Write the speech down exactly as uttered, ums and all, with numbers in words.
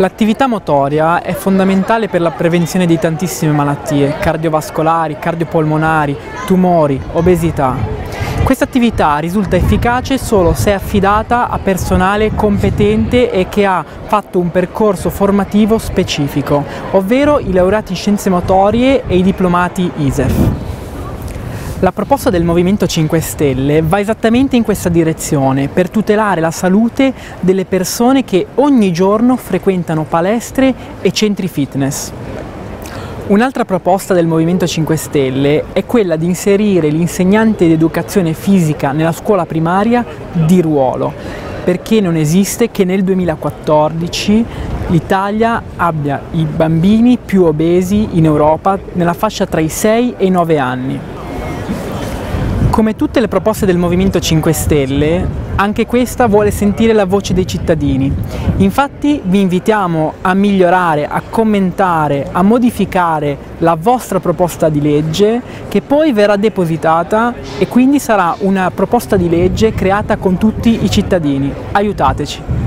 L'attività motoria è fondamentale per la prevenzione di tantissime malattie cardiovascolari, cardiopolmonari, tumori, obesità. Questa attività risulta efficace solo se affidata a personale competente e che ha fatto un percorso formativo specifico, ovvero i laureati in scienze motorie e i diplomati I S E F. La proposta del Movimento cinque Stelle va esattamente in questa direzione, per tutelare la salute delle persone che ogni giorno frequentano palestre e centri fitness. Un'altra proposta del Movimento cinque Stelle è quella di inserire l'insegnante di educazione fisica nella scuola primaria di ruolo, perché non esiste che nel duemilaquattordici l'Italia abbia i bambini più obesi in Europa nella fascia tra i sei e i nove anni. Come tutte le proposte del Movimento cinque Stelle, anche questa vuole sentire la voce dei cittadini. Infatti vi invitiamo a migliorare, a commentare, a modificare la vostra proposta di legge, che poi verrà depositata e quindi sarà una proposta di legge creata con tutti i cittadini. Aiutateci!